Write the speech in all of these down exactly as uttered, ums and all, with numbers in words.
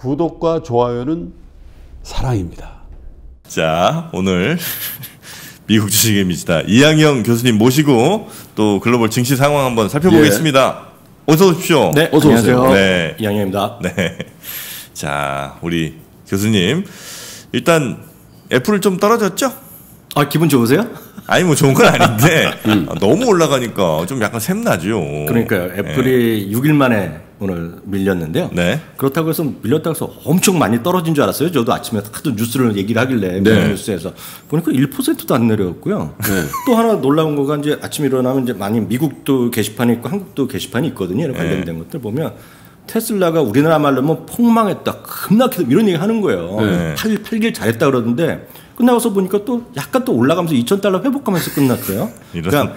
구독과 좋아요는 사랑입니다. 자, 오늘 미국 주식의 미치다 이항영 교수님 모시고 또 글로벌 증시 상황 한번 살펴보겠습니다. 예. 어서 오십시오. 네, 어서 안녕하세요. 오세요. 네, 이항영입니다. 네, 자, 우리 교수님 일단 애플 좀 떨어졌죠? 아, 기분 좋으세요? 아니 뭐 좋은 건 아닌데 음. 너무 올라가니까 좀 약간 샘나죠. 그러니까요. 애플이 네. 육 일 만에 오늘 밀렸는데요. 네. 그렇다고 해서 밀렸다고 해서 엄청 많이 떨어진 줄 알았어요. 저도 아침에 하도 뉴스를 얘기를 하길래 네. 뉴스에서 보니까 일 퍼센트도 안 내려갔고요. 네. 또 하나 놀라운 거가 이제 아침에 일어나면 이제 많이 미국도 게시판이 있고 한국도 게시판이 있거든요. 관련된 네. 것들 보면 테슬라가 우리나라 말로 뭐 폭망했다, 급락했다 이런 얘기 하는 거예요. 네. 팔 길 잘했다 그러던데 끝나고서 보니까 또 약간 또 올라가면서 이천 달러 회복하면서 끝났어요. 그러니까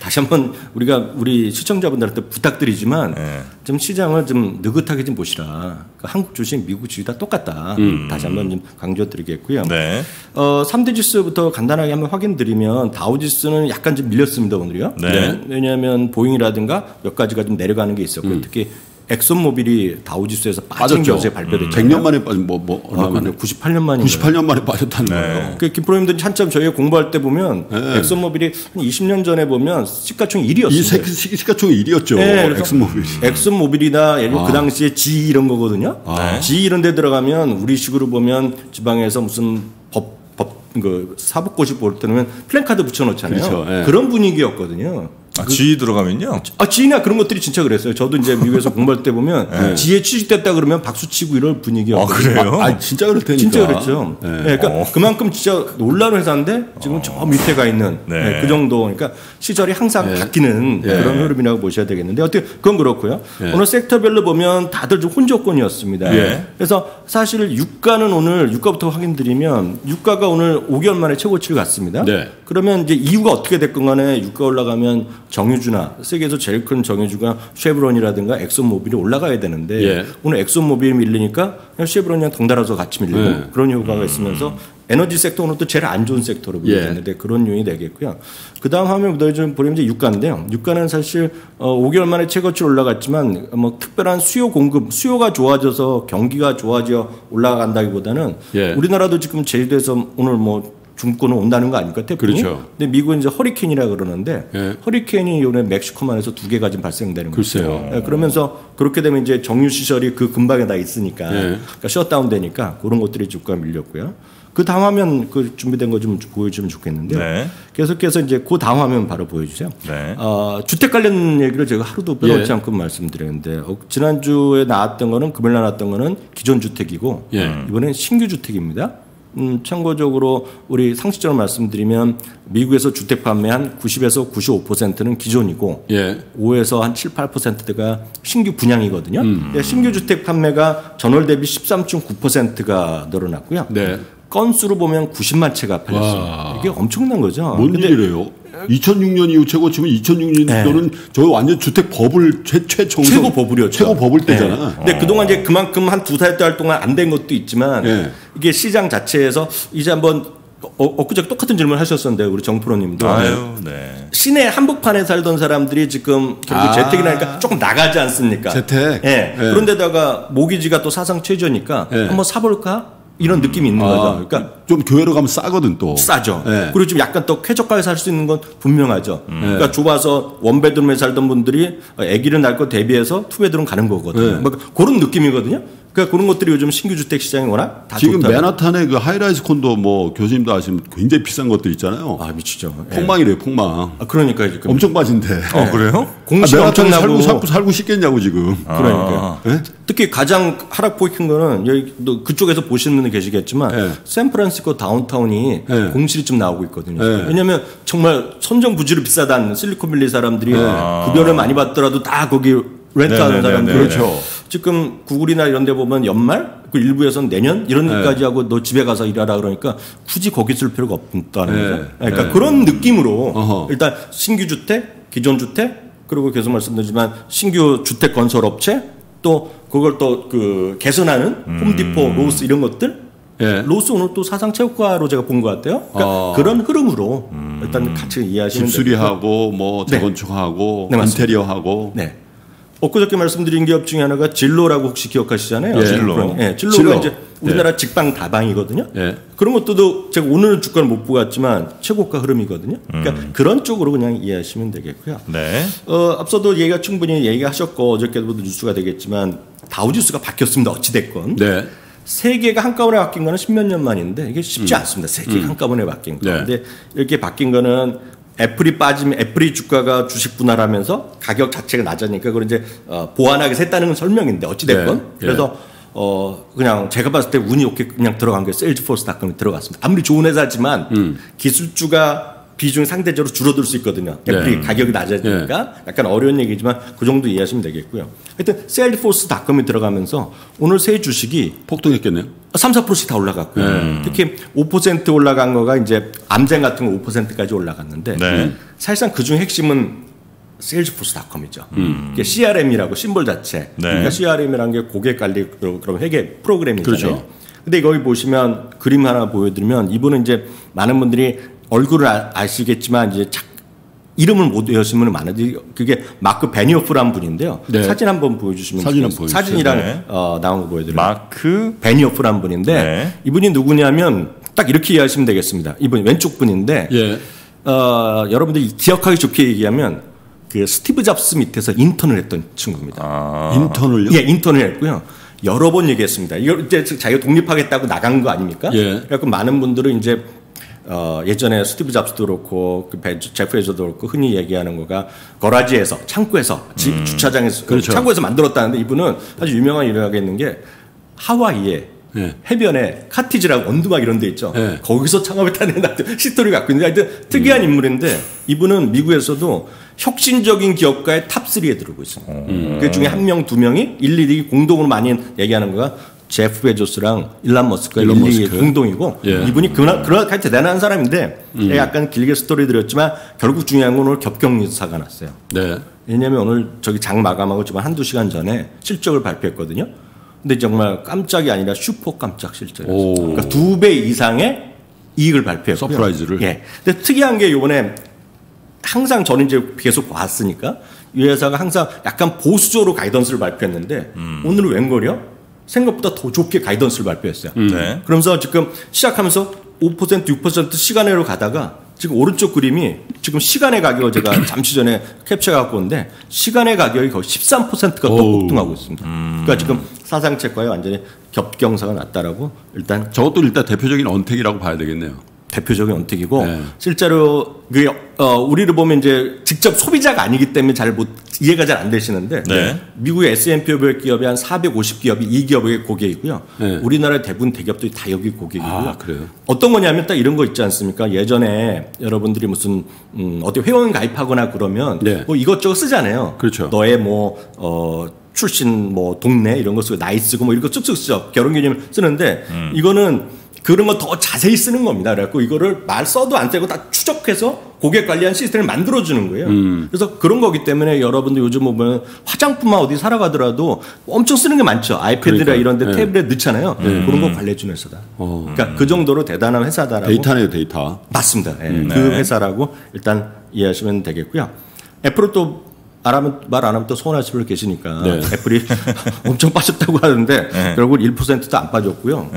다시 한번 우리가 우리 시청자분들한테 부탁드리지만 네. 좀 시장을 좀 느긋하게 좀 보시라. 그러니까 한국 주식, 미국 주식 다 똑같다. 음. 다시 한번 좀 강조드리겠고요. 네. 어, 삼 대 지수부터 간단하게 한번 확인드리면 다우지수는 약간 좀 밀렸습니다 오늘이요. 네. 네. 왜냐하면 보잉이라든가 몇 가지가 좀 내려가는 게 있었고요. 음. 특히 엑슨모빌이 다우지수에서 빠진 게 어제 발표됐잖아요. 음. 백 년 만에 빠진 뭐, 뭐 얼마 아, 만에 구십팔 년 만에 구십팔 년 만에 빠졌다는 네. 거예요. 그 김프로님들 한참 저희가 공부할 때 보면 네. 엑슨모빌이 한 이십 년 전에 보면 시가총 일이었어요. 시가총 일이었죠. 네, 엑슨모빌. 엑슨모빌이나 예를 아. 그 당시에 지 이런 거거든요. 아. 지 이런 데 들어가면 우리식으로 보면 지방에서 무슨 법 법 그 사법고시 볼 때는 플랜카드 붙여놓잖아요. 그렇죠. 네. 그런 분위기였거든요. 아, 그, 지이 들어가면요? 아, 지이나 그런 것들이 진짜 그랬어요. 저도 이제 미국에서 공부할 때 보면 네. 지에 취직됐다 그러면 박수치고 이럴 분위기였어요. 아, 그래요? 아, 진짜 그랬다니까. 진짜 그랬죠. 네. 네, 그러니까 어. 그만큼 진짜 놀라운 회사인데 지금 저 밑에 가 있는 네. 네, 그 정도. 그러니까 시절이 항상 네. 바뀌는 네. 그런 흐름이라고 보셔야 되겠는데 어떻게 그건 그렇고요. 네. 오늘 섹터별로 보면 다들 좀 혼조권이었습니다. 네. 그래서 사실 유가는 오늘 유가부터 확인드리면 유가가 오늘 오 개월 만에 최고치를 갔습니다. 네. 그러면 이제 이유가 어떻게 됐건 간에 유가 올라가면 정유주나 세계에서 제일 큰 정유주가 쉐브론이라든가 엑슨모빌이 올라가야 되는데 예. 오늘 엑슨모빌이 밀리니까 그냥 쉐브론이랑 덩달아서 같이 밀리고 예. 그런 효과가 음. 있으면서 에너지 섹터는 또 제일 안 좋은 섹터로 보이는데 예. 그런 요인이 되겠고요. 그다음 화면부터 좀 보면 이제 유가인데요. 유가는 사실 오 개월 만에 최고치로 올라갔지만 뭐 특별한 수요 공급, 수요가 좋아져서 경기가 좋아져 올라간다기보다는 예. 우리나라도 지금 제주도에서 오늘 뭐 중국권은 온다는 거 아닙니까? 태풍이? 그렇죠. 근데 미국은 이제 허리케인이라 그러는데 예. 허리케인이 이번에 멕시코만에서 두 개가 지금 발생되는 거죠. 예, 그러면서 그렇게 되면 이제 정유 시설이 그 근방에 다 있으니까 예. 그러니까 셧다운 되니까 그런 것들이 주가 밀렸고요. 그 다음 화면 그 준비된 거 좀 보여주면 좋겠는데 네. 계속해서 이제 그 다음 화면 바로 보여주세요. 네. 어, 주택 관련 얘기를 제가 하루도 빼놓지 예. 않고 말씀드렸는데 어, 지난주에 나왔던 거는 금요일 나왔던 거는 기존 주택이고 예. 이번엔 신규 주택입니다. 음, 참고적으로 우리 상식적으로 말씀드리면 미국에서 주택 판매 한 구십에서 구십오 퍼센트는 기존이고 예. 오에서 한 칠, 팔 퍼센트가 신규 분양이거든요. 음. 네, 신규 주택 판매가 전월 대비 십삼 점 구 퍼센트가 늘어났고요. 네. 건수로 보면 구십만 채가 팔렸어요. 이게 엄청난 거죠. 뭔 일이래요? 이천육 년 이후 최고치면 이천육 년도는 네. 저 완전 주택 버블 최, 최초 최고 버블이었죠. 최고 버블 때잖아. 네. 근데 아. 그동안 이제 그만큼 한 두 달 달 동안 안 된 것도 있지만 네. 이게 시장 자체에서 이제 한번 어, 엊그저께 똑같은 질문을 하셨었는데 우리 정 프로님도 아유, 네. 시내 한복판에 살던 사람들이 지금 결국 아. 재택이라니까 조금 나가지 않습니까? 재택. 네. 네. 그런데다가 모기지가 또 사상 최저니까 네. 한번 사볼까? 이런 느낌이 있는 아, 거죠. 그러니까 좀 교외로 가면 싸거든 또. 싸죠. 네. 그리고 좀 약간 또 쾌적하게 살 수 있는 건 분명하죠. 음. 그러니까 좁아서 원베드룸에 살던 분들이 아기를 낳을 거 대비해서 투베드룸 가는 거거든요. 네. 막 그런 느낌이거든요. 그러니까 그런 것들이 요즘 신규 주택 시장이 워낙 다 지금 좋다고. 맨하탄의 그 하이라이즈 콘도 뭐 교수님도 아시면 굉장히 비싼 것들 있잖아요. 아 미치죠. 폭망이래요, 폭망. 아 그러니까 지금 엄청 빠진대. 어 네. 아, 그래요? 공시 아, 엄청 나고 살고 살고 싶겠냐고 지금. 아. 그러니까. 네? 특히 가장 하락폭이 큰 거는 여기 그쪽에서 보시는 분들 계시겠지만 네. 샌프란시스코 다운타운이 네. 공실이 좀 나오고 있거든요. 네. 왜냐하면 정말 선정부지로 비싸다는 실리콘밸리 사람들이 아. 급여를 많이 받더라도 다 거기 렌트하는 사람들. 그렇죠. 지금 구글이나 이런 데 보면 연말, 그 일부에서는 내년 이런 데까지 네. 하고 너 집에 가서 일하라 그러니까 굳이 거기 쓸 필요가 없다는 네. 거죠. 그러니까 네. 그런 느낌으로 어허. 일단 신규 주택, 기존 주택, 그리고 계속 말씀드리지만 신규 주택 건설 업체 또 그걸 또 그 개선하는 음. 홈 디포, 로스 이런 것들 예. 로스 오늘 또 사상 최고가로 제가 본 것 같아요. 그러니까 아. 그런 흐름으로 음. 일단 같이 이해하시면 됩니다. 집 수리하고 뭐 재건축하고 네. 네, 인테리어하고 네. 엊그저께 말씀드린 기업 중에 하나가 진로라고 혹시 기억하시잖아요. 예. 진로. 예, 진로가 진로. 이제 우리나라 예. 직방 다방이거든요. 예. 그런 것도 제가 오늘은 주가를 못 보고 왔지만 최고가 흐름이거든요. 그러니까 음. 그런 쪽으로 그냥 이해하시면 되겠고요. 네. 어, 앞서도 얘기가 충분히 얘기하셨고 어저께도 뉴스가 되겠지만 다우지수가 바뀌었습니다. 어찌됐건. 네. 세계가 한꺼번에 바뀐 거는 십몇 년 만인데 이게 쉽지 음. 않습니다. 세계가 음. 한꺼번에 바뀐 거. 그런데 네. 이렇게 바뀐 거는 애플이 빠지면 애플이 주가가 주식 분할하면서 가격 자체가 낮아지니까 그걸 이제 어, 보완하게 했다는 건 설명인데 어찌됐건. 네. 그래서 네. 어 그냥 제가 봤을 때 운이 좋게 그냥 들어간 게 세일즈포스 닷컴이 들어갔습니다. 아무리 좋은 회사지만 음. 기술주가 비중이 상대적으로 줄어들 수 있거든요. 애플이 네. 가격이 낮아지니까 네. 약간 어려운 얘기지만 그 정도 이해하시면 되겠고요. 하여튼 세일즈포스 닷컴이 들어가면서 오늘 새 주식이 폭등했겠네요. 삼, 사 퍼센트씩 다 올라갔고요. 네. 특히 오 퍼센트 올라간 거가 이제 암젠 같은 거 오 퍼센트까지 올라갔는데 네. 사실상 그중 핵심은 세일즈포스 닷컴이죠. 음. 그러니까 씨알엠이라고 심볼 자체. 네. 그러니까 씨알엠이라는 게 고객 관리 그런 회계 프로그램이잖아요. 그렇죠. 근데 여기 보시면 그림 하나 보여드리면 이분은 이제 많은 분들이 얼굴을 아, 아시겠지만 이제 착, 이름을 못 외우신 분이 많은데 그게 마크 베니오프라는 분인데요. 네. 사진 한번 보여주시면 사진 한번 사진이랑 네. 어, 나온 거 보여드려요. 마크 베니오프라는 분인데 네. 이분이 누구냐면 딱 이렇게 이해하시면 되겠습니다. 이분이 왼쪽 분인데 네. 어, 여러분들이 기억하기 좋게 얘기하면 그 스티브 잡스 밑에서 인턴을 했던 친구입니다. 아. 인턴을요? 예, 인턴을 했고요. 여러 번 얘기했습니다. 이걸 이제 자기가 독립하겠다고 나간 거 아닙니까? 예. 그래서 많은 분들은 이제 어, 예전에 스티브 잡스도 그렇고 그 제프 베이조스도 그렇고 흔히 얘기하는 거가 거라지에서 창고에서 집 음. 주차장에서 그렇죠. 창고에서 만들었다는데 이분은 아주 유명한 일화가 있는 게 하와이에 네. 해변에 카티지라고 원두막 이런 데 있죠. 네. 거기서 창업했다는 시토리를 갖고 있는데 하여튼 특이한 음. 인물인데 이분은 미국에서도 혁신적인 기업가의 탑삼에 들어오고 있어요. 음. 그 중에 한 명, 두 명이 일일이 공동으로 많이 얘기하는 거가 제프 베조스랑 일론 머스크 일론 머스크 공동이고 예. 이분이 그나 그렇게 대단한 사람인데 음. 약간 길게 스토리 드렸지만 결국 중요한 건 오늘 겹경유사가 났어요. 네. 왜냐하면 오늘 저기 장 마감하고 지금 한두 시간 전에 실적을 발표했거든요. 근데 정말 깜짝이 아니라 슈퍼 깜짝 실적이었어요. 그러니까 두 배 이상의 이익을 발표했고요. 서프라이즈를. 예. 근데 특이한 게 이번에 항상 저는 이제 계속 봤으니까 이 회사가 항상 약간 보수적으로 가이던스를 발표했는데 음. 오늘은 웬걸요? 생각보다 더 좋게 가이던스를 발표했어요. 네. 그러면서 지금 시작하면서 오 퍼센트, 육 퍼센트 시간으로 가다가 지금 오른쪽 그림이 지금 시간의 가격을 제가 잠시 전에 캡처해 갖고 온데 시간의 가격이 거의 십삼 퍼센트가 더 폭등하고 있습니다. 음. 그러니까 지금 사상 최고에 완전히 겹경사가 났다라고 일단 저것도 일단 대표적인 언택이라고 봐야 되겠네요. 대표적인 언택이고 네. 실제로 그 어, 우리를 보면 이제 직접 소비자가 아니기 때문에 잘 못 이해가 잘 안 되시는데 네. 미국의 에스 앤 피 오백 기업이 한 사백오십 기업이 이 기업의 고객이고요. 네. 우리나라의 대부분 대기업들이 다 여기 고객이고요. 아, 그래요? 어떤 거냐면 딱 이런 거 있지 않습니까? 예전에 여러분들이 무슨 음, 어디 회원 가입하거나 그러면 네. 뭐 이것저것 쓰잖아요. 그렇죠. 너의 뭐 어, 출신 뭐 동네 이런 거 쓰고 나이 쓰고 뭐 이런 거 쭉쭉 쓰죠. 결혼 기념 쓰는데 음. 이거는 그런 거 더 자세히 쓰는 겁니다. 그래갖고 이거를 말 써도 안 쓰고 다 추적해서 고객 관리한 시스템을 만들어주는 거예요. 음. 그래서 그런 거기 때문에 여러분들 요즘 보면 화장품만 어디 사러 가더라도 엄청 쓰는 게 많죠. 아이패드나 그러니까, 이런 데 네. 태블릿 넣잖아요. 네. 그런 거 관리해주는 회사다. 어. 그러니까 그 정도로 대단한 회사다라고. 데이터네요, 데이터. 맞습니다. 네. 음. 네. 그 회사라고 일단 이해하시면 되겠고요. 애플은 또 말 안 하면 또 서운하실 분 계시니까 네. 애플이 엄청 빠졌다고 하는데 네. 결국 일 퍼센트도 안 빠졌고요.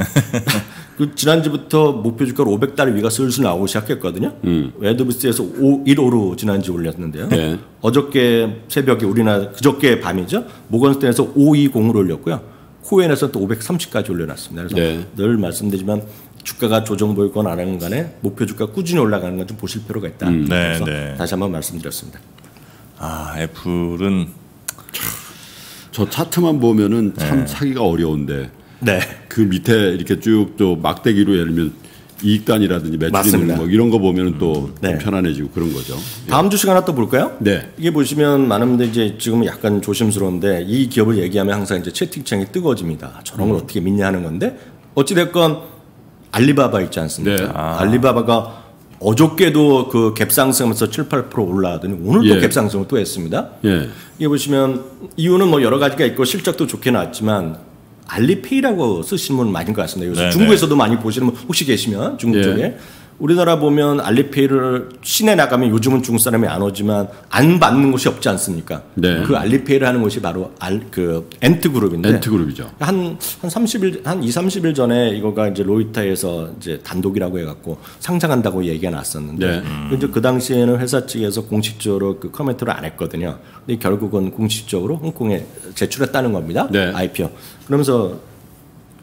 그 지난주부터 목표 주가로 오백 달러 위가 슬슬 나오기 시작했거든요. 음. 웨더비스에서 일 호로 지난주 올렸는데요. 네. 어저께 새벽에 우리나라 그저께 밤이죠. 모건스탠에서 오백이십을 올렸고요. 코엔에서 또 오백삼십까지 올려놨습니다. 그래서 네. 늘 말씀드리지만 주가가 조정 보일 건 안 하는 간에 목표 주가 꾸준히 올라가는 건 좀 보실 필요가 있다. 음. 네, 그래서 네. 다시 한번 말씀드렸습니다. 아 애플은 저 차트만 보면은 참 네. 사기가 어려운데. 네. 그 밑에 이렇게 쭉 또 막대기로 예를 들면 이익단이라든지 매출이익 뭐 이런 거 보면은 또 네. 편안해지고 그런 거죠. 다음 예. 주식 하나 또 볼까요? 네. 이게 보시면 많은 분들이 이제 지금 약간 조심스러운데 이 기업을 얘기하면 항상 이제 채팅창이 뜨거워집니다. 저런 걸 음. 어떻게 믿냐 하는 건데 어찌됐건 알리바바 있지 않습니까? 네. 아. 알리바바가 어저께도 그 갭상승하면서 칠, 팔 퍼센트 올라가더니 오늘도 예. 갭상승을 또 했습니다. 예. 이게 보시면 이유는 뭐 여러 가지가 있고 실적도 좋게 나왔지만 알리페이라고 쓰시는 분 많은 것 같습니다. 요새 중국에서도 많이 보시는 분 혹시 계시면 중국 예. 쪽에 우리나라 보면 알리페이를 시내 나가면 요즘은 중국 사람이 안 오지만 안 받는 곳이 없지 않습니까? 네. 그 알리페이를 하는 곳이 바로 알, 그 엔트 그룹인데. 엔트 그룹이죠. 한, 한 삼십 일, 한 이삼십 일 전에 이거가 이제 로이터에서 이제 단독이라고 해갖고 상장한다고 얘기가 났었는데. 네. 음. 이제 그 당시에는 회사 측에서 공식적으로 그 커멘트를 안 했거든요. 근데 결국은 공식적으로 홍콩에 제출했다는 겁니다. 네. 아이피오. 그러면서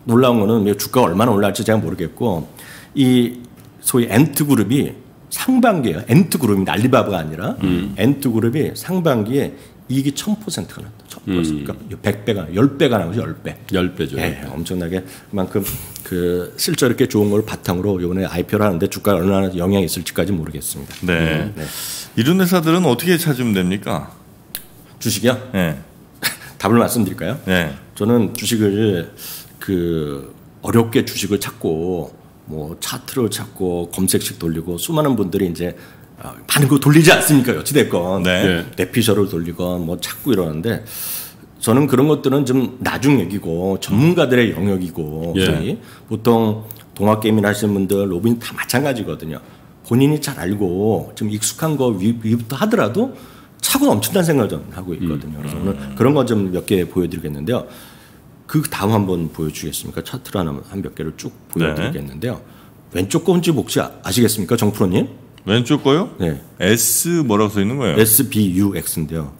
놀라운 거는 주가가 얼마나 올라갈지 제가 모르겠고 이 소위 엔트 그룹이 상반기에요. 엔트 그룹입니다. 알리바바가 아니라 음. 엔트 그룹이 상반기에 이익이 천 퍼센트가 났다. 천 퍼센트. 음. 그러니까 백 배가 십 배가 나오죠. 십 배. 십 배죠. 예, 엄청나게 그만큼 그 실제로 이렇게 좋은 걸 바탕으로 이번에 아이피오를 하는데 주가에 얼마나 영향이 있을지까지 모르겠습니다. 네. 음, 네. 이런 회사들은 어떻게 찾으면 됩니까? 주식이요? 네. 답을 말씀드릴까요? 네. 저는 주식을 그 어렵게 주식을 찾고 뭐 차트를 찾고 검색식 돌리고 수많은 분들이 이제 많은 거 돌리지 않습니까? 어찌됐건 네. 내피셜을 돌리건 뭐 찾고 이러는데 저는 그런 것들은 좀 나중 얘기고 전문가들의 영역이고 예. 저희 보통 동아게임이나 하시는 분들 로빈 다 마찬가지거든요. 본인이 잘 알고 좀 익숙한 거 위, 위부터 하더라도 차고 넘친다는 생각을 하고 있거든요. 음. 그래서 오늘 그런 거 좀 몇 개 보여드리겠는데요. 그 다음 한번 보여주겠습니까? 차트를 하나 한 몇 개를 쭉 보여드리겠는데요. 네. 왼쪽 거 뭔지 혹시 아시겠습니까, 정프로님? 왼쪽 거요? 네. S 뭐라고 써 있는 거예요? S B U X인데요.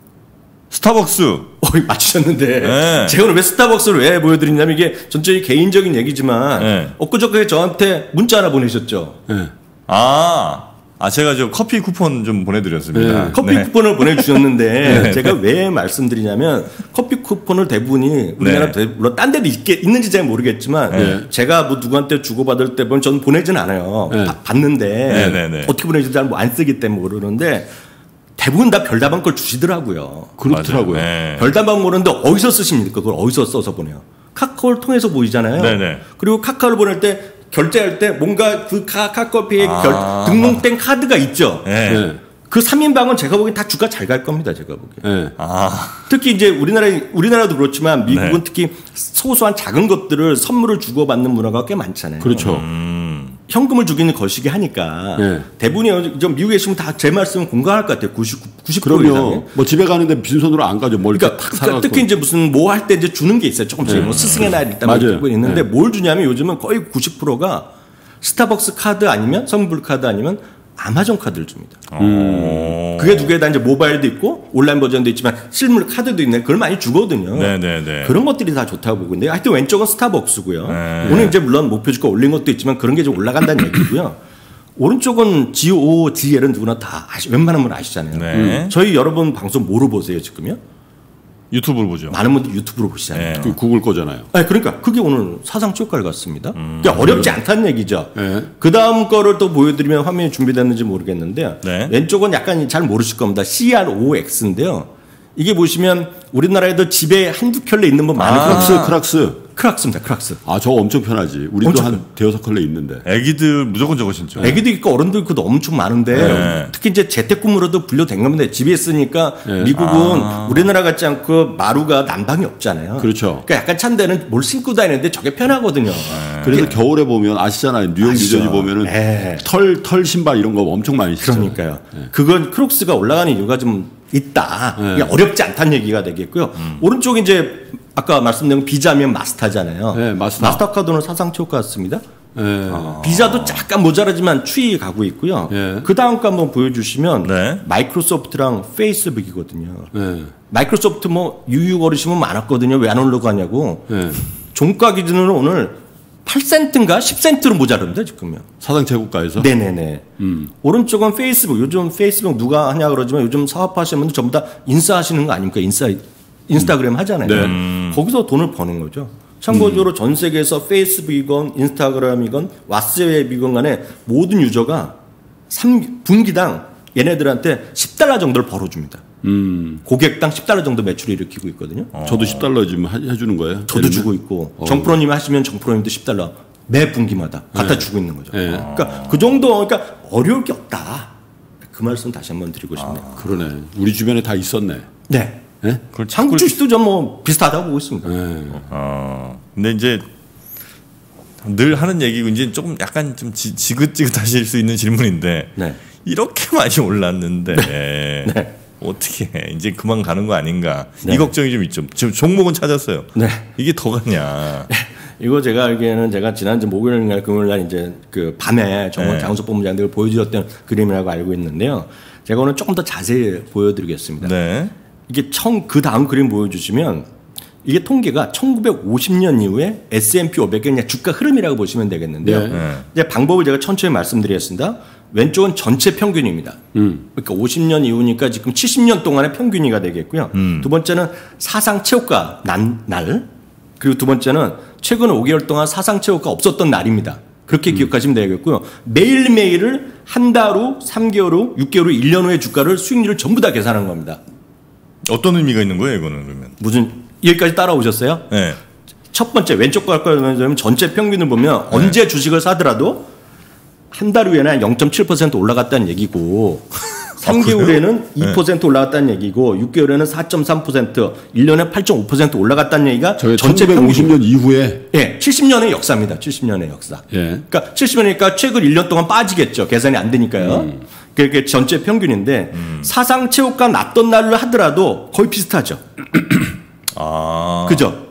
스타벅스. 어, 맞추셨는데. 네. 제가 오늘 왜 스타벅스를 왜 보여드리냐면 이게 전체 개인적인 얘기지만 네. 엊그저께 저한테 문자 하나 보내셨죠. 네. 아. 아 제가 저 커피 쿠폰 좀 보내드렸습니다. 네. 커피 네. 쿠폰을 보내주셨는데 네. 제가 왜 말씀드리냐면 커피 쿠폰을 대부분이 우리나라 네. 물론 딴 데도 있게, 있는지 잘 모르겠지만 네. 제가 뭐 누구한테 주고받을 때 보면 저는 보내진 않아요. 네. 바, 받는데 네, 네, 네. 어떻게 보내는지 잘 안 쓰기 때문에 모르는데 대부분 다 별다방 걸 주시더라고요. 그렇더라고요. 네. 별다방 모르는데 어디서 쓰십니까? 그걸 어디서 써서 보내요? 카카오를 통해서 보이잖아요. 네, 네. 그리고 카카오를 보낼 때 결제할 때 뭔가 그 카카오페이 아~ 등록된 카드가 있죠. 네. 네. 그 삼 인방은 제가 보기엔 다 주가 잘 갈 겁니다. 제가 보기엔. 네. 아. 특히 이제 우리나라, 우리나라도 그렇지만 미국은 네. 특히 소소한 작은 것들을 선물을 주고받는 문화가 꽤 많잖아요. 그렇죠. 음. 현금을 주기는 거시기 하니까. 네. 대부분이 좀 미국에 있으면 다 제 말씀은 공감할 것 같아요. 구십, 구십 퍼센트 그럼요. 이상에. 뭐 집에 가는데 빈손으로 안 가죠. 뭘 그러니까, 탁 그러니까 특히 이제 무슨 뭐 할 때 이제 주는 게 있어요. 조금씩. 네. 뭐 스승의 날 일단 뭐 있는데 네. 뭘 주냐면 요즘은 거의 구십 퍼센트가 스타벅스 카드 아니면 선불 카드 아니면 아마존 카드를 줍니다. 음. 그게 두 개 다 이제 모바일도 있고 온라인 버전도 있지만 실물 카드도 있는데 그걸 많이 주거든요. 네네네. 그런 것들이 다 좋다고 보는데 하여튼 왼쪽은 스타벅스고요. 네. 오늘 이제 물론 목표 주가 올린 것도 있지만 그런 게 좀 올라간다는 얘기고요. 오른쪽은 지 오, 지 엘은 누구나 다 아시, 웬만한 분 아시잖아요. 네. 음. 저희 여러분 방송 뭐로 보세요 지금요? 유튜브로 보죠. 많은 분들이 유튜브로 보시잖아요. 네. 구글 거잖아요. 아니, 그러니까 그게 오늘 사상 최고가를 갔습니다. 음. 그러니까 어렵지 네. 않다는 얘기죠. 네. 그 다음 거를 또 보여드리면 화면이 준비됐는지 모르겠는데 네. 왼쪽은 약간 잘 모르실 겁니다. 씨 알 오 엑스인데요. 이게 보시면 우리나라에도 집에 한두 켤레 있는 분 많을 거예요. 크록스, 크록스. 크락스입니다. 크락스. 아, 저거 엄청 편하지. 우리도 엄청 한 대여섯 컬러 있는데. 애기들 무조건 저거 신죠. 애기도 있고 어른도 있고도 엄청 많은데 네. 특히 이제 재택근무로도 분류된 겁니다. 집에 있으니까 네. 미국은 아. 우리나라 같지 않고 마루가 난방이 없잖아요. 그렇죠. 그러니까 약간 찬 데는 뭘 신고 다니는데 저게 편하거든요. 네. 그래서 겨울에 보면 아시잖아요. 뉴욕 뉴저지 보면은 털, 털 신발 이런 거 엄청 많이 신죠. 그러니까요. 네. 그건 크록스가 올라가는 이유가 좀 있다. 네. 어렵지 않다는 얘기가 되겠고요. 음. 오른쪽 이제 아까 말씀드린 비자면 마스터잖아요. 네, 마스터. 마스터카드는 사상 최고가 같습니다. 네. 아. 비자도 잠깐 모자라지만 추이 가고 있고요. 네. 그 다음 거 한번 보여주시면 네. 마이크로소프트랑 페이스북이거든요. 네. 마이크로소프트 뭐 유유거리시면 많았거든요. 왜 안 올라가냐고. 네. 종가 기준으로 오늘 팔 센트인가 십 센트로 모자랍니다. 지금요. 사상 최고가에서? 네네네. 음. 오른쪽은 페이스북. 요즘 페이스북 누가 하냐 그러지만 요즘 사업하시는 분들 전부 다 인싸 하시는 거 아닙니까? 인싸. 인스타그램 하잖아요. 네. 음. 거기서 돈을 버는 거죠. 참고적으로 음. 전 세계에서 페이스북이건 인스타그램이건 왓츠앱이건 간에 모든 유저가 삼 분기당 얘네들한테 십 달러 정도를 벌어줍니다. 음. 고객당 십 달러 정도 매출을 일으키고 있거든요. 어. 저도 십 달러 지금 하, 해주는 거예요? 저도 주고 있고 어. 정프로님이 하시면 정프로님도 십 달러 매 분기마다 갖다 네. 주고 있는 거죠. 네. 그러니까 그 정도 그러니까 어려울 게 없다. 그 말씀 다시 한번 드리고 싶네요. 아. 그러네. 우리 주변에 다 있었네. 네. 네? 한국 주식도 좀 뭐 비슷하다고 보고 있습니다. 네. 어, 근데 이제 늘 하는 얘기고 이제 조금 약간 좀 지, 지긋지긋하실 수 있는 질문인데 네. 이렇게 많이 올랐는데 네. 네. 어떻게 해? 이제 그만 가는 거 아닌가 네. 이 걱정이 좀 있죠. 지금 종목은 찾았어요. 네. 이게 더 가냐? 이거 제가 알기에는 제가 지난주 목요일날 금요일날 이제 그 밤에 정원 장소 본부장님들 보여주셨던 그림이라고 알고 있는데요. 제가 오늘 조금 더 자세히 보여드리겠습니다. 네. 이게 청 그 다음 그림 보여주시면. 이게 통계가 천구백오십 년 이후에 에스 앤 피 오백의 그냥 주가 흐름이라고 보시면 되겠는데요. 네. 이제 방법을 제가 천천히 말씀드리겠습니다. 왼쪽은 전체 평균입니다. 음. 그러니까 오십 년 이후니까 지금 칠십 년 동안의 평균이가 되겠고요. 음. 두 번째는 사상 최고가 난, 날 그리고 두 번째는 최근 오 개월 동안 사상 최고가 없었던 날입니다. 그렇게 음. 기억하시면 되겠고요. 매일매일을 한 달 후, 삼 개월 후, 육 개월 후, 일 년 후의 주가를 수익률을 전부 다 계산한 겁니다. 어떤 의미가 있는 거예요, 이거는 그러면? 무슨 여기까지 따라오셨어요? 네. 첫 번째 왼쪽 갈 거면 전체 평균을 보면 네. 언제 주식을 사더라도 한 달 후에는 영 점 칠 퍼센트 올라갔다는 얘기고 아, 삼 개월에는 네. 이 퍼센트 올라갔다는 얘기고 육 개월에는 사 점 삼 퍼센트 일 년에 팔 점 오 퍼센트 올라갔다는 얘기가 전체 천구백오십 년 이후에 네, 칠십 년의 역사입니다. 칠십 년의 역사. 네. 그러니까 칠십 년이니까 최근 일 년 동안 빠지겠죠. 계산이 안 되니까요. 음. 그게 전체 평균인데 음. 사상 최고가 났던 날로 하더라도 거의 비슷하죠. 아. 그죠?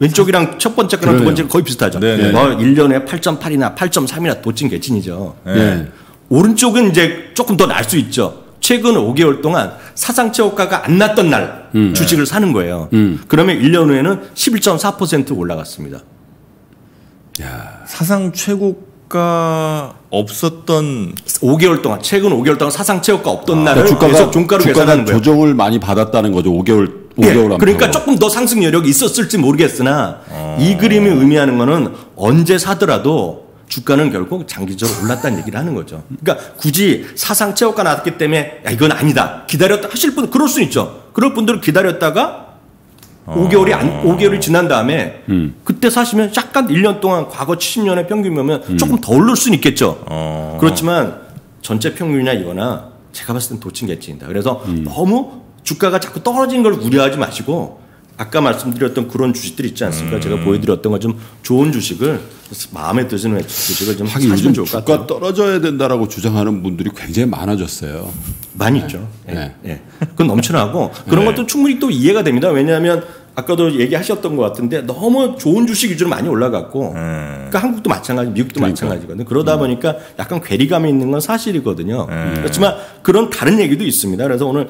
왼쪽이랑 첫 번째 거랑 두 번째랑 거의 비슷하죠. 네네. 뭐 일 년에 팔 점 팔이나 팔 점 삼이나 도찐 개찐이죠. 네. 오른쪽은 이제 조금 더 날 수 있죠. 최근 오 개월 동안 사상 최고가가 안 났던 날 음. 주식을 네. 사는 거예요. 음. 그러면 일 년 후에는 십일 점 사 퍼센트 올라갔습니다. 야. 사상 최고가 없었던 오 개월 동안 최근 오 개월 동안 사상 최고가 없던 아, 날을 그러니까 주가가, 계속 종가로 계산하는 거예요. 조정을 많이 받았다는 거죠. 오 개월 예, 그러니까 조금 더 상승 여력이 있었을지 모르겠으나 어... 이 그림이 의미하는 거는 언제 사더라도 주가는 결국 장기적으로 올랐다는 얘기를 하는 거죠. 그러니까 굳이 사상 최고가 나왔기 때문에 야, 이건 아니다. 기다렸다 하실 분 그럴 수 있죠. 그럴 분들은 기다렸다가 어... 오 개월이 안, 오 개월이 지난 다음에 음. 그때 사시면 약간 일 년 동안 과거 칠십 년의 평균 보면 음. 조금 더 오를 수는 있겠죠. 어... 그렇지만 전체 평균이나 이거나 제가 봤을 땐 도친 개친이다. 그래서 음. 너무 주가가 자꾸 떨어진 걸 우려하지 마시고 아까 말씀드렸던 그런 주식들 있지 않습니까? 음. 제가 보여드렸던 거 좀 좋은 주식을 마음에 드시는 주식을 좀 하긴 사시면 좋을 것 같아요. 주가 떨어져야 된다라고 주장하는 분들이 굉장히 많아졌어요. 많이 있죠. 네. 네. 네. 그건 넘쳐나고 그런 네. 것도 충분히 또 이해가 됩니다. 왜냐하면 아까도 얘기하셨던 것 같은데 너무 좋은 주식 위주로 많이 올라갔고 네. 그러니까 한국도 마찬가지, 미국도 그러니까. 마찬가지거든요. 그러다 네. 보니까 약간 괴리감이 있는 건 사실이거든요. 네. 그렇지만 그런 다른 얘기도 있습니다. 그래서 오늘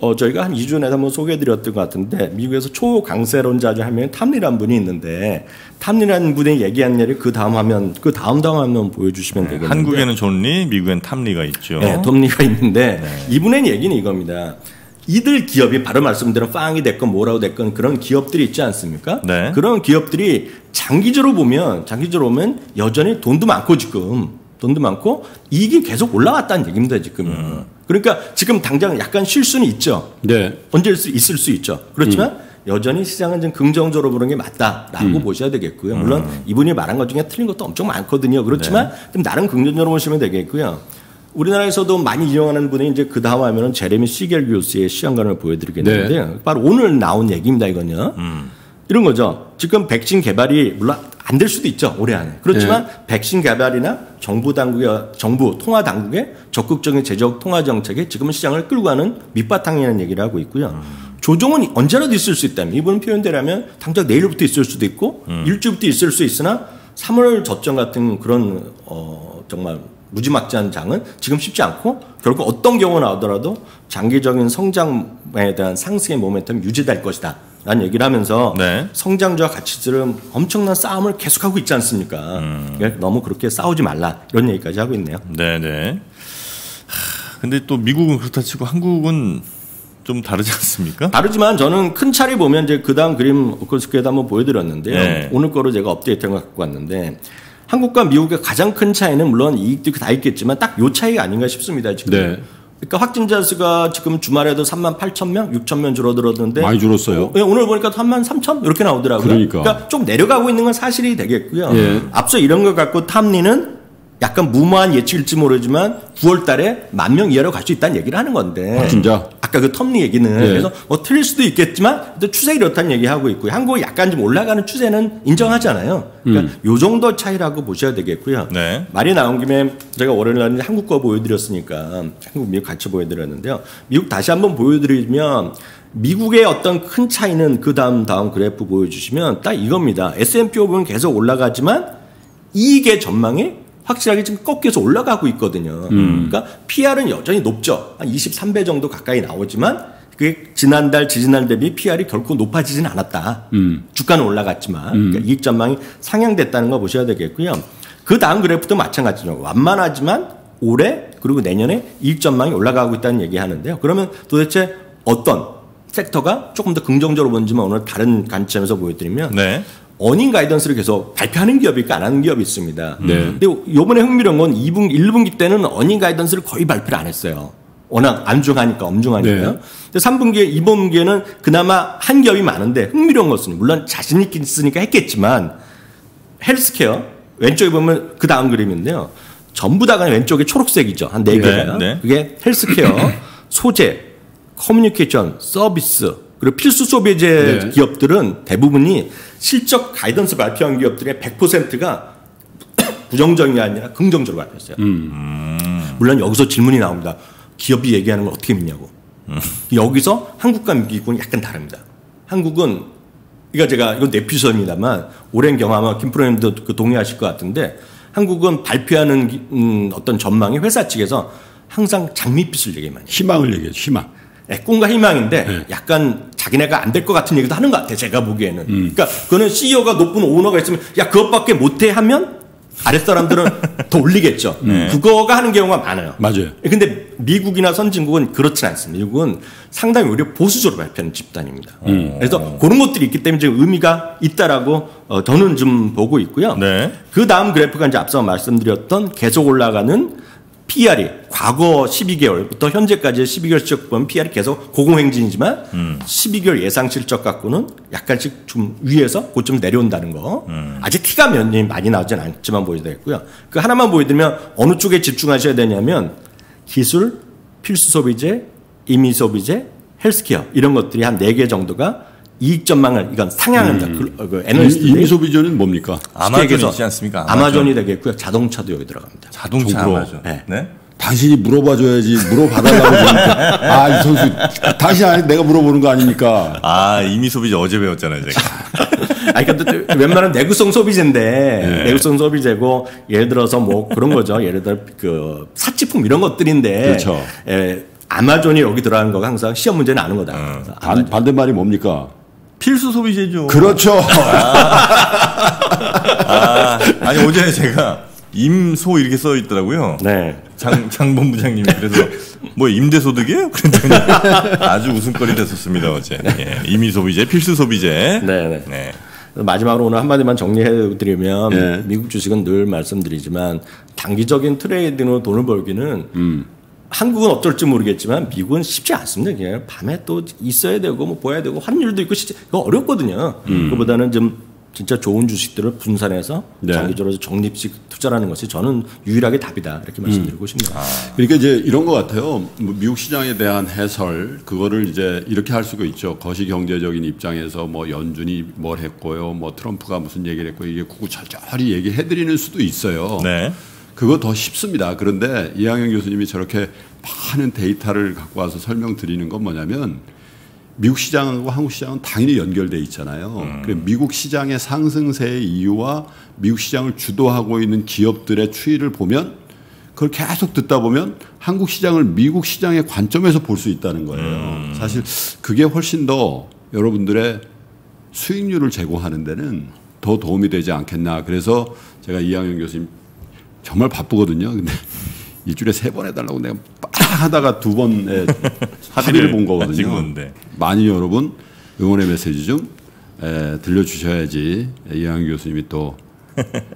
어, 저희가 한 이 주 전에 한번 소개해드렸던 것 같은데 미국에서 초강세론자 중에 한 명이 탐리라는 분이 있는데 탐리라는 분이 얘기한 얘기를 그 다음 화면 그 다음 다음 화면 보여주시면 네, 되겠는데 한국에는 존리, 미국에는 탐리가 있죠. 네, 톰리가 있는데 네. 이분의 얘기는 이겁니다. 이들 기업이 바로 말씀드린 빵이 됐건 뭐라고 됐건 그런 기업들이 있지 않습니까? 네. 그런 기업들이 장기적으로 보면 장기적으로 보면 여전히 돈도 많고 지금 돈도 많고 이익이 계속 올라갔다는 얘기입니다. 지금은. 음. 그러니까 지금 당장 약간 쉴 수는 있죠. 네. 언제 있을 수 있죠. 그렇지만 음. 여전히 시장은 좀 긍정적으로 보는 게 맞다라고 음. 보셔야 되겠고요. 물론 음. 이분이 말한 것 중에 틀린 것도 엄청 많거든요. 그렇지만 네. 좀 나름 긍정적으로 보시면 되겠고요. 우리나라에서도 많이 이용하는 분이 이제 그 다음 하면은 제레미 시겔 교수의 시험관을 보여드리겠는데요. 네. 바로 오늘 나온 얘기입니다. 이건요. 음. 이런 거죠. 지금 백신 개발이 물론 안 될 수도 있죠. 올해 안에. 그렇지만 네. 백신 개발이나 정부 당국의 정부 통화 당국의 적극적인 제적 통화 정책에 지금은 시장을 끌고 가는 밑바탕이라는 얘기를 하고 있고요. 음. 조정은 언제라도 있을 수 있다면 이번 표현대라면 당장 내일부터 있을 수도 있고 음. 일주일부터 있을 수 있으나 삼월 저점 같은 그런 어 정말 무지막지한 장은 지금 쉽지 않고 결국 어떤 경우가 나오더라도 장기적인 성장에 대한 상승의 모멘텀이 유지될 것이다. 라는 얘기를 하면서 네. 성장주와 가치들은 엄청난 싸움을 계속하고 있지 않습니까? 음. 너무 그렇게 싸우지 말라 이런 얘기까지 하고 있네요. 네네. 하, 근데 또 미국은 그렇다 치고 한국은 좀 다르지 않습니까? 다르지만 저는 큰 차례 보면 이제 그 다음 그림 오크스케에도 한번 보여드렸는데요. 네. 오늘 거로 제가 업데이트한 걸 갖고 왔는데 한국과 미국의 가장 큰 차이는 물론 이익도 다 있겠지만 딱 요 차이가 아닌가 싶습니다. 지금. 네. 그러니까 확진자 수가 지금 주말에도 삼만 팔천 명, 육천 명 줄어들었는데 많이 줄었어요. 어, 오늘 보니까 삼만 삼천 이렇게 나오더라고요. 그러니까. 그러니까 좀 내려가고 있는 건 사실이 되겠고요. 예. 앞서 이런 걸 갖고 탐리는 약간 무모한 예측일지 모르지만 구월 달에 만 명 이하로 갈 수 있다는 얘기를 하는 건데. 확진자. 아까 그 텀리 얘기는 네. 그래서 뭐 틀릴 수도 있겠지만 또 추세 이렇다는 얘기하고 있고요. 한국이 약간 좀 올라가는 추세는 인정하잖아요. 그러니까 음. 요 정도 차이라고 보셔야 되겠고요. 네. 말이 나온 김에 제가 월요일 날 한국 거 보여드렸으니까 한국 미국 같이 보여드렸는데요. 미국 다시 한번 보여드리면 미국의 어떤 큰 차이는 그 다음 다음 그래프 보여주시면 딱 이겁니다. 에스 앤 피 오백은 계속 올라가지만 이익의 전망이 확실하게 지금 꺾여서 올라가고 있거든요. 음. 그러니까 피 알은 여전히 높죠. 한 이십삼 배 정도 가까이 나오지만 그게 지난달, 지지난 대비 피 알이 결코 높아지진 않았다. 음. 주가는 올라갔지만 음. 그러니까 이익 전망이 상향됐다는 거 보셔야 되겠고요. 그 다음 그래프도 마찬가지죠. 완만하지만 올해 그리고 내년에 이익 전망이 올라가고 있다는 얘기하는데요. 그러면 도대체 어떤 섹터가 조금 더 긍정적으로 보는지만 오늘 다른 관점에서 보여드리면 네. 어닝 가이던스를 계속 발표하는 기업이 있고 안 하는 기업이 있습니다. 네. 근데 요번에 흥미로운 건 이 분기, 일 분기 때는 어닝 가이던스를 거의 발표를 안 했어요. 워낙 안중하니까, 엄중하니까요. 네. 근데 삼 분기에, 이 분기에는 그나마 한 기업이 많은데 흥미로운 것은 물론 자신 있으니까 했겠지만 헬스케어, 왼쪽에 보면 그 다음 그림인데요. 전부 다가 왼쪽에 초록색이죠. 한 네 개가. 네. 네. 그게 헬스케어, 소재, 커뮤니케이션, 서비스, 그리고 필수 소비재 네. 기업들은 대부분이 실적 가이던스 발표한 기업들의 백 퍼센트가 부정적인 게 아니라 긍정적으로 발표했어요. 음. 물론 여기서 질문이 나옵니다. 기업이 얘기하는 걸 어떻게 믿냐고. 음. 여기서 한국과 미국은 약간 다릅니다. 한국은, 이거 제가, 이건 내피셜입니다만, 오랜 경험하면 김프로님도 동의하실 것 같은데, 한국은 발표하는 음, 어떤 전망이 회사 측에서 항상 장밋빛을 얘기만 해요. 희망을 얘기해요, 희망. 네, 꿈과 희망인데 네. 약간 자기네가 안 될 것 같은 얘기도 하는 것 같아요. 제가 보기에는. 음. 그러니까 그거는 씨이오가 높은 오너가 있으면 야 그것밖에 못해 하면 아랫사람들은 더 올리겠죠. 네. 그거가 하는 경우가 많아요. 맞아요. 근데 미국이나 선진국은 그렇진 않습니다. 미국은 상당히 오히려 보수적으로 발표하는 집단입니다. 음. 그래서 그런 것들이 있기 때문에 지금 의미가 있다라고 어, 저는 좀 보고 있고요. 네. 그 다음 그래프가 이제 앞서 말씀드렸던 계속 올라가는 피 알이 과거 십이 개월부터 현재까지의 십이 개월 실적 보면 피 알이 계속 고공행진이지만 음. 십이 개월 예상 실적 갖고는 약간씩 좀 위에서 고점 내려온다는 거. 음. 아직 티가 면이 많이 나오진 않지만 보여드렸고요. 그 하나만 보여드리면 어느 쪽에 집중하셔야 되냐면 기술, 필수 소비재, 임의 소비재, 헬스케어 이런 것들이 한 네 개 정도가 이익 전망을 이건 상향한다. 음. 그, 그 에너지 임의 소비재는 뭡니까? 아마존이지 않습니까? 아마존. 아마존이 되겠고요. 자동차도 여기 들어갑니다. 자동차 조브로. 아마존. 네. 네. 당신이 물어봐줘야지 물어봐달라고 그러니까. 아, 이 선수 당신 아니 내가 물어보는 거 아니니까. 아, 임의 소비재 어제 배웠잖아요, 제가. 아니 그러니까 웬만하면 내구성 소비재인데 네. 내구성 소비재고 예를 들어서 뭐 그런 거죠. 예를 들어 그 사치품 이런 것들인데. 그렇죠. 예, 아마존이 여기 들어가는 거가 항상 시험 문제는 아는 거다. 음. 반, 반대말이 뭡니까? 필수 소비재죠. 그렇죠. 아, 아, 아니 어제 제가 임소 이렇게 써 있더라고요. 네. 장 장본부장님이 그래서 뭐 임대 소득이에요? 그랬더니 아주 웃음거리 됐었습니다 어제. 예, 임의 소비재, 필수 소비재. 네네. 네. 마지막으로 오늘 한마디만 정리해드리면 네. 미국 주식은 늘 말씀드리지만 단기적인 트레이딩으로 돈을 벌기는. 음. 한국은 어쩔지 모르겠지만 미국은 쉽지 않습니다. 그냥 밤에 또 있어야 되고 뭐 보야 되고 환율도 있고 진짜 그거 어렵거든요. 음. 그거보다는 좀 진짜 좋은 주식들을 분산해서 네. 장기적으로 적립식 투자라는 것이 저는 유일하게 답이다 이렇게 말씀드리고 음. 싶네요. 아. 그러니까 이제 이런 것 같아요. 미국 시장에 대한 해설 그거를 이제 이렇게 할 수가 있죠. 거시 경제적인 입장에서 뭐 연준이 뭘 했고요, 뭐 트럼프가 무슨 얘기를 했고 이게 구구절절히 얘기해드리는 수도 있어요. 네. 그거 더 쉽습니다. 그런데 이항영 교수님이 저렇게 많은 데이터를 갖고 와서 설명드리는 건 뭐냐면 미국 시장하고 한국 시장은 당연히 연결돼 있잖아요. 음. 그래서 미국 시장의 상승세의 이유와 미국 시장을 주도하고 있는 기업들의 추이를 보면 그걸 계속 듣다 보면 한국 시장을 미국 시장의 관점에서 볼 수 있다는 거예요. 음. 사실 그게 훨씬 더 여러분들의 수익률을 제고하는 데는 더 도움이 되지 않겠나. 그래서 제가 이항영 교수님 정말 바쁘거든요. 근데 일주일에 세 번 해달라고 내가 빡 하다가 두 번에 합의를 본 거거든요. 많이 여러분 응원의 메시지 좀 에, 들려주셔야지 이항영 교수님이 또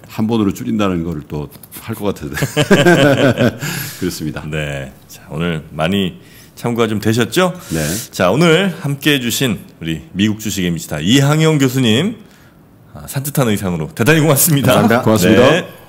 한 번으로 줄인다는 거를 또 할 것 같아서 그렇습니다. 네, 자, 오늘 많이 참고가 좀 되셨죠? 네. 자, 오늘 함께해 주신 우리 미국 주식의 미치다 이항영 교수님 산뜻한 의상으로 대단히 고맙습니다. 감사합니다. 고맙습니다. 네.